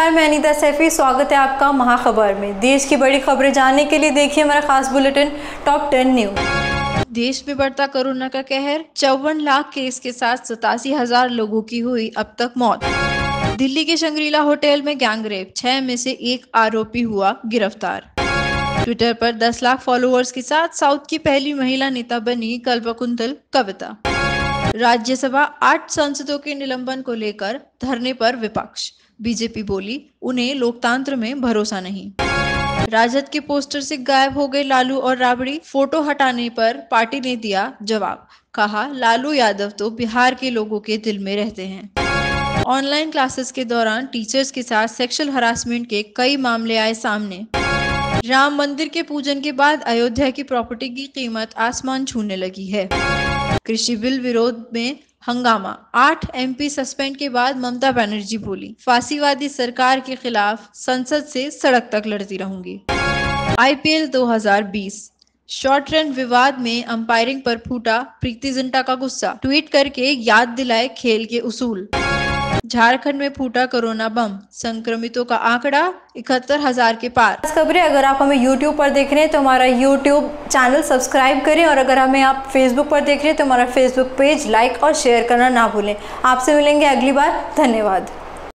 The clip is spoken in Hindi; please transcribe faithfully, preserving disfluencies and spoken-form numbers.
नमस्कार, मैं नीता सैफी, स्वागत है आपका महा खबर में। देश की बड़ी खबरें जानने के लिए देखिए हमारा खास बुलेटिन टॉप टेन न्यूज। देश में बढ़ता कोरोना का कहर, चौवन लाख केस के साथ सतासी हजार लोगों की हुई अब तक मौत। दिल्ली के शंगरीला होटल में गैंगरेप, छह में से एक आरोपी हुआ गिरफ्तार। ट्विटर पर दस लाख फॉलोअर्स के साथ साउथ की पहली महिला नेता बनी कल्पकुंतल कविता। राज्यसभा आठ सांसदों के निलंबन को लेकर धरने पर विपक्ष, बीजेपी बोली उन्हें लोकतंत्र में भरोसा नहीं। राजद के पोस्टर से गायब हो गए लालू और राबड़ी, फोटो हटाने पर पार्टी ने दिया जवाब, कहा लालू यादव तो बिहार के लोगों के दिल में रहते हैं। ऑनलाइन क्लासेस के दौरान टीचर्स के साथ सेक्सुअल हरासमेंट के कई मामले आए सामने। राम मंदिर के पूजन के बाद अयोध्या की प्रॉपर्टी की कीमत आसमान छूने लगी है। कृषि बिल विरोध में हंगामा, आठ एमपी सस्पेंड के बाद ममता बनर्जी बोली फांसीवादी सरकार के खिलाफ संसद से सड़क तक लड़ती रहूंगी। आईपीएल दो हज़ार बीस शॉर्ट रन विवाद में अंपायरिंग पर फूटा प्रीति जिंटा का गुस्सा, ट्वीट करके याद दिलाए खेल के उसूल। झारखंड में फूटा कोरोना बम, संक्रमितों का आंकड़ा इकहत्तर हजार के पार। खबरें अगर आप हमें यूट्यूब पर देख रहे हैं तो हमारा यूट्यूब चैनल सब्सक्राइब करें, और अगर हमें आप फेसबुक पर देख रहे हैं तो हमारा फेसबुक पेज लाइक और शेयर करना ना भूलें। आपसे मिलेंगे अगली बार, धन्यवाद।